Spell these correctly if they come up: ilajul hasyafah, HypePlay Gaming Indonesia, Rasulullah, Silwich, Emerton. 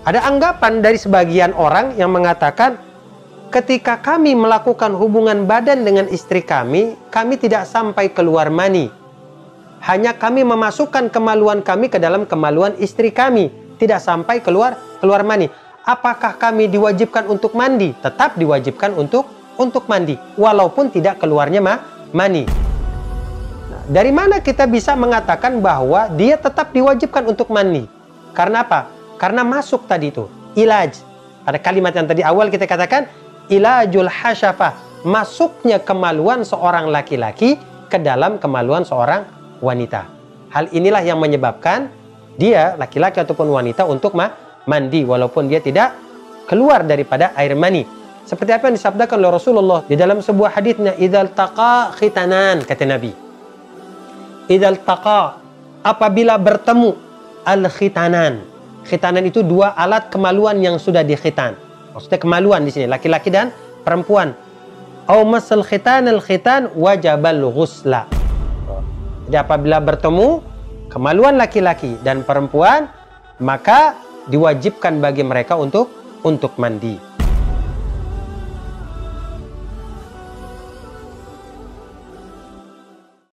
Ada anggapan dari sebagian orang yang mengatakan, ketika kami melakukan hubungan badan dengan istri kami, kami tidak sampai keluar mani. Hanya kami memasukkan kemaluan kami ke dalam kemaluan istri kami, tidak sampai keluar mani. Apakah kami diwajibkan untuk mandi? Tetap diwajibkan untuk mandi, walaupun tidak keluarnya mani. Nah, dari mana kita bisa mengatakan bahwa dia tetap diwajibkan untuk mandi? Karena apa? Karena masuk tadi itu, ilaj. Pada kalimat yang tadi awal kita katakan, ilajul hasyafah, masuknya kemaluan seorang laki-laki ke dalam kemaluan seorang wanita. Hal inilah yang menyebabkan dia, laki-laki ataupun wanita, untuk mandi, walaupun dia tidak keluar daripada air mani. Seperti apa yang disabdakan oleh Rasulullah di dalam sebuah haditsnya, idzal taqa khitanan, kata Nabi. Idzal taqa, apabila bertemu al-khitanan. Khitanan itu dua alat kemaluan yang sudah dikhitan. Maksudnya kemaluan di sini laki-laki dan perempuan. Au masal khitan al-khitan wajibal ghusla. Jadi apabila bertemu kemaluan laki-laki dan perempuan, maka diwajibkan bagi mereka untuk mandi.